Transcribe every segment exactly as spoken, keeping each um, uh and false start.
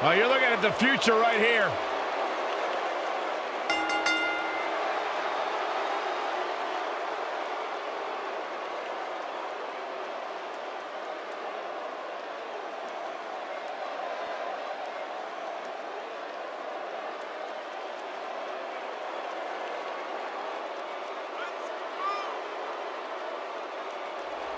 Oh, you're looking at the future right here.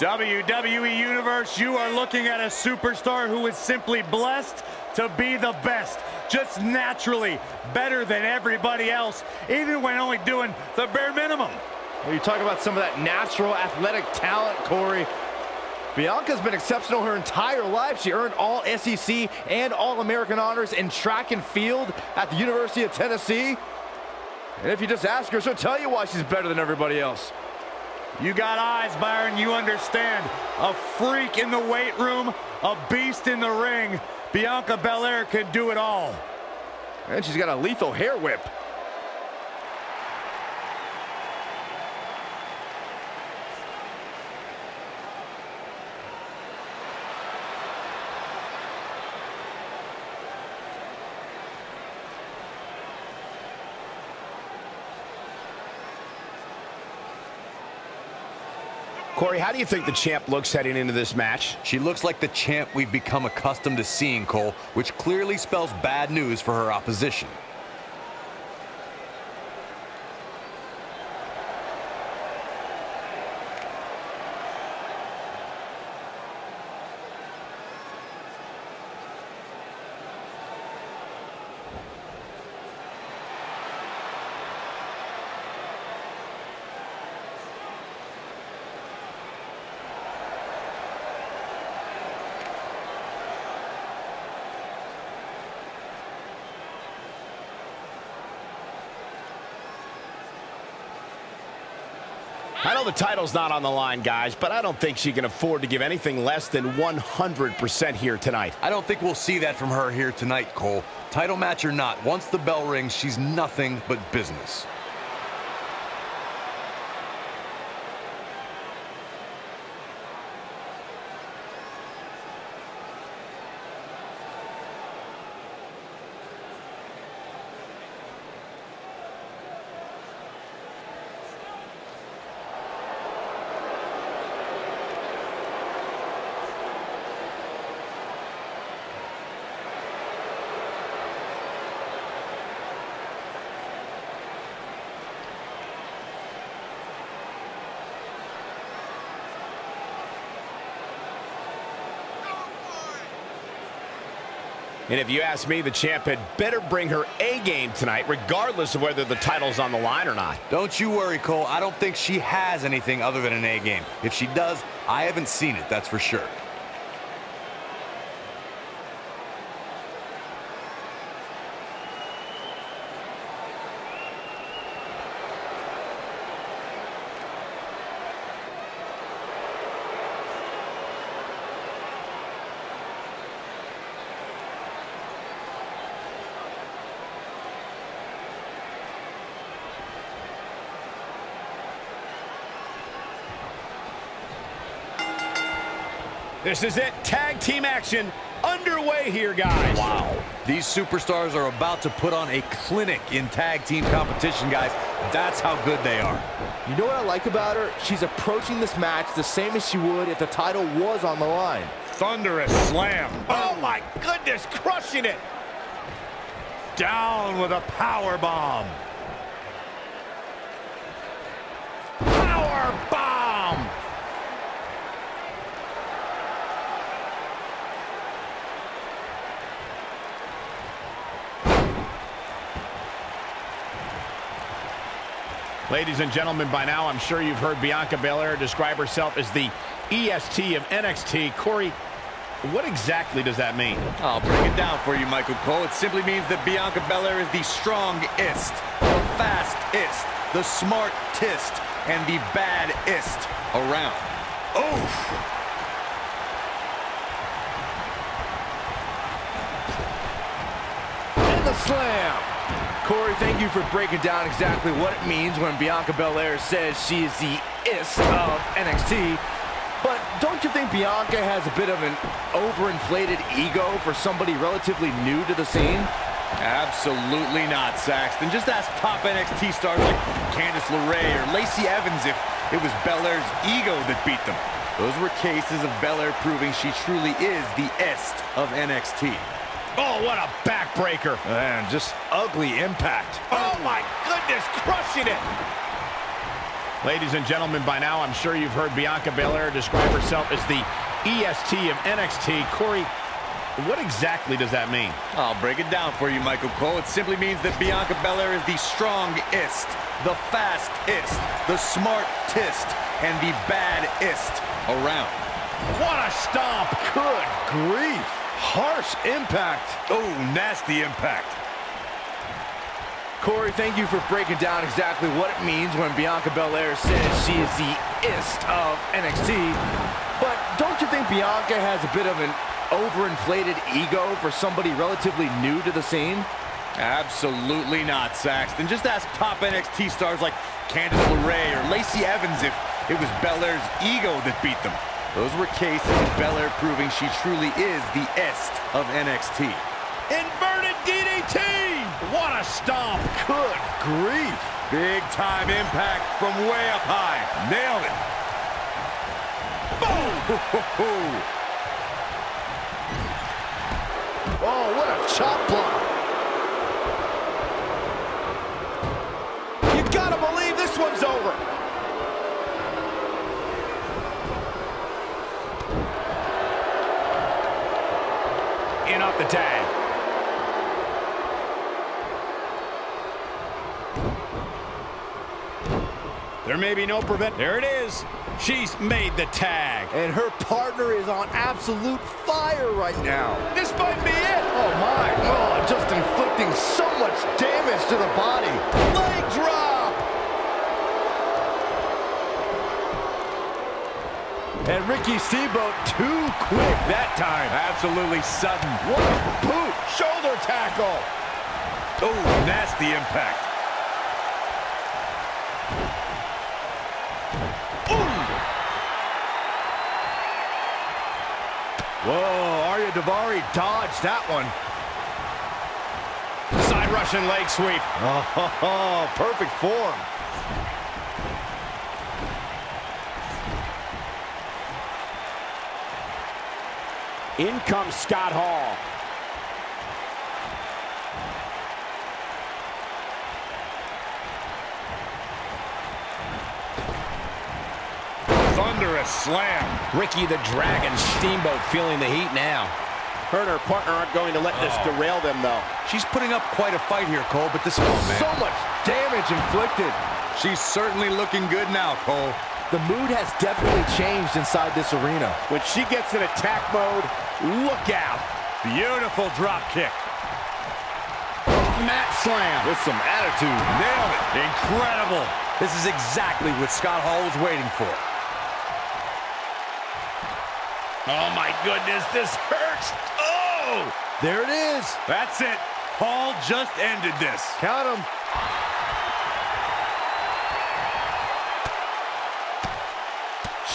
W W E Universe, you are looking at a superstar who is simply blessed to be the best. Just naturally better than everybody else, even when only doing the bare minimum. Well, you talk about some of that natural athletic talent, Corey. Bianca's been exceptional her entire life. She earned all S E C and all American honors in track and field at the University of Tennessee. And if you just ask her, she'll tell you why she's better than everybody else. You got eyes, Byron, you understand. A freak in the weight room, a beast in the ring. Bianca Belair can do it all. And she's got a lethal hair whip. Corey, how do you think the champ looks heading into this match? She looks like the champ we've become accustomed to seeing, Cole, which clearly spells bad news for her opposition. I know the title's not on the line, guys, but I don't think she can afford to give anything less than one hundred percent here tonight. I don't think we'll see that from her here tonight, Cole. Title match or not, once the bell rings, she's nothing but business. And if you ask me, the champ had better bring her A game tonight, regardless of whether the title's on the line or not. Don't you worry, Cole. I don't think she has anything other than an A game. If she does, I haven't seen it, that's for sure. This is it. Tag team action underway here, guys. Wow. These superstars are about to put on a clinic in tag team competition, guys. That's how good they are. You know what I like about her? She's approaching this match the same as she would if the title was on the line. Thunderous slam. Oh, my goodness. Crushing it. Down with a power bomb. Power bomb. Ladies and gentlemen, by now I'm sure you've heard Bianca Belair describe herself as the E S T of N X T. Corey, what exactly does that mean? I'll break it down for you, Michael Cole. It simply means that Bianca Belair is the strongest, the fastest, the smartest, and the baddest around. Oof! And the slam! Corey, thank you for breaking down exactly what it means when Bianca Belair says she is the E S T of N X T. But don't you think Bianca has a bit of an overinflated ego for somebody relatively new to the scene? Absolutely not, Saxton. Just ask top N X T stars like Candice LeRae or Lacey Evans if it was Belair's ego that beat them. Those were cases of Belair proving she truly is the E S T of N X T. Oh, what a backbreaker. Man, just ugly impact. Oh, my goodness, crushing it. Ladies and gentlemen, by now I'm sure you've heard Bianca Belair describe herself as the E S T of N X T. Corey, what exactly does that mean? I'll break it down for you, Michael Cole. It simply means that Bianca Belair is the strongest, the fastest, the smartest, and the baddest around. What a stomp! Good grief! Harsh impact. Oh, nasty impact. Corey, thank you for breaking down exactly what it means when Bianca Belair says she is the E S T of N X T. But don't you think Bianca has a bit of an overinflated ego for somebody relatively new to the scene? Absolutely not, Saxton. Just ask top N X T stars like Candice LeRae or Lacey Evans if it was Belair's ego that beat them. Those were cases of Belair proving she truly is the E S T of N X T. Inverted D D T! What a stomp! Good grief! Big time impact from way up high. Nailed it! Boom! Oh, what a chop block! You gotta believe this one's over. In off the tag. There may be no prevent. There it is. She's made the tag. And her partner is on absolute fire right now. This might be it. Oh, my. Oh, just inflicting so much damage to the body. Leg drop. And Ricky Steamboat too quick that time. Absolutely sudden. What a boot. Shoulder tackle. Oh, nasty impact. Whoa, Aria Navari dodged that one. Side Russian leg sweep. Oh, ho, ho, perfect form. In comes Scott Hall. Thunderous slam. Ricky the Dragon Steamboat feeling the heat now. Her and her partner aren't going to let oh. this derail them, though. She's putting up quite a fight here, Cole, but this is oh, so much damage inflicted. She's certainly looking good now, Cole. The mood has definitely changed inside this arena. When she gets in attack mode, look out. Beautiful drop kick. Mat slam. With some attitude. Nailed it. Incredible. This is exactly what Scott Hall was waiting for. Oh, my goodness, this hurts. Oh! There it is. That's it. Hall just ended this. Count him.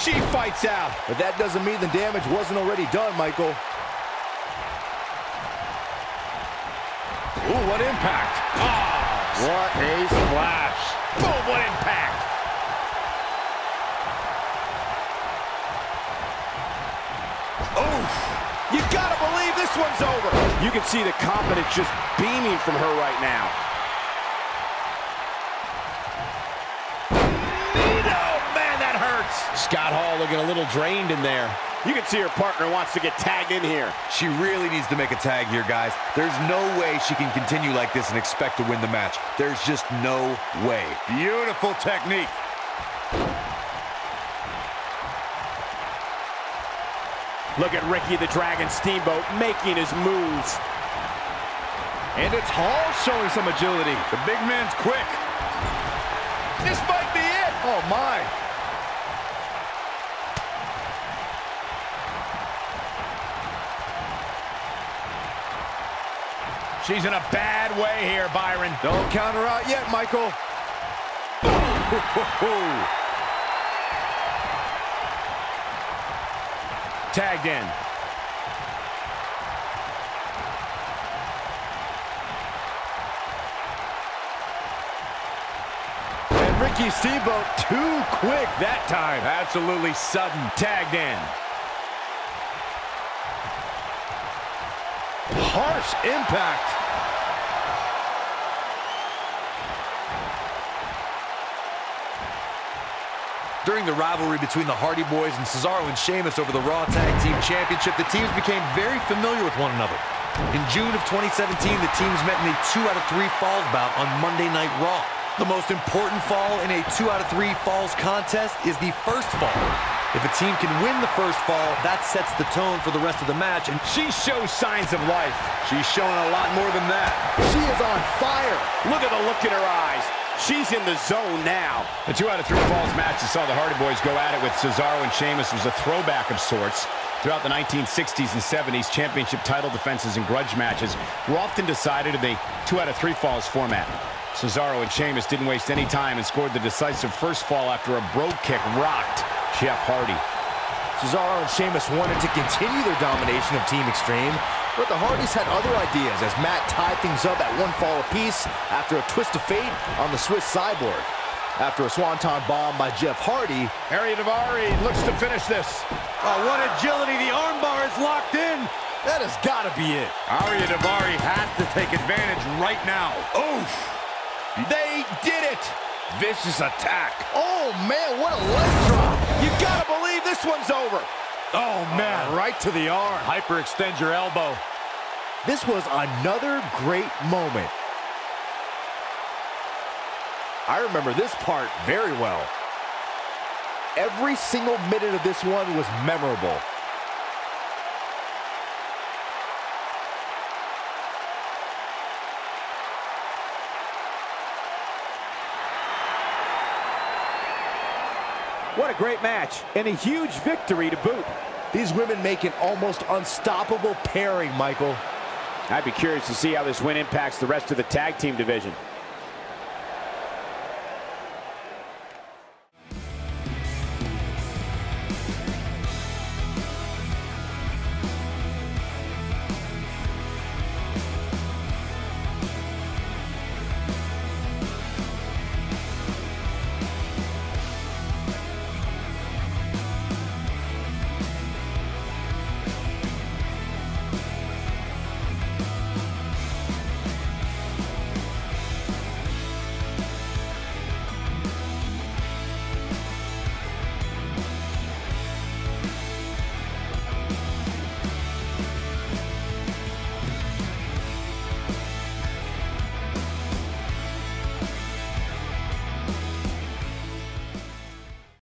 She fights out. But that doesn't mean the damage wasn't already done, Michael. Ooh, what impact. Oh, what a splash. Boom, what impact. You gotta believe this one's over. You can see the confidence just beaming from her right now. Oh, man, that hurts. Scott Hall looking a little drained in there. You can see her partner wants to get tagged in here. She really needs to make a tag here, guys. There's no way she can continue like this and expect to win the match. There's just no way. Beautiful technique. Look at Ricky the Dragon Steamboat making his moves. And it's Hall showing some agility. The big man's quick. This might be it. Oh, my. She's in a bad way here, Byron. Don't count her out yet, Michael. Tagged in. And Ricky Steamboat too quick that time. Absolutely sudden. Tagged in. Harsh impact. During the rivalry between the Hardy Boys and Cesaro and Sheamus over the Raw Tag Team Championship, the teams became very familiar with one another. In June of twenty seventeen, the teams met in a two out of three falls bout on Monday Night Raw. The most important fall in a two out of three falls contest is the first fall. If a team can win the first fall, that sets the tone for the rest of the match. And she shows signs of life. She's showing a lot more than that. She is on fire. Look at the look in her eyes. She's in the zone now. The two out of three falls match that saw the Hardy Boys go at it with Cesaro and Sheamus was a throwback of sorts. Throughout the nineteen sixties and seventies, championship title defenses and grudge matches were often decided in the two out of three falls format. Cesaro and Sheamus didn't waste any time and scored the decisive first fall after a brogue kick rocked Jeff Hardy. Cesaro and Sheamus wanted to continue their domination of Team Extreme, but the Hardys had other ideas as Matt tied things up at one fall apiece after a twist of fate on the Swiss Cyborg. After a swanton bomb by Jeff Hardy, Aria Navari looks to finish this. Oh, what agility. The armbar is locked in. That has got to be it. Aria Navari has to take advantage right now. Oof. They did it. Vicious attack. Oh, man, what a leg drop. You got to believe this one's over. Oh, man, right to the arm. Hyperextend your elbow. This was another great moment. I remember this part very well. Every single minute of this one was memorable. What a great match, and a huge victory to boot. These women make an almost unstoppable pairing, Michael. I'd be curious to see how this win impacts the rest of the tag team division.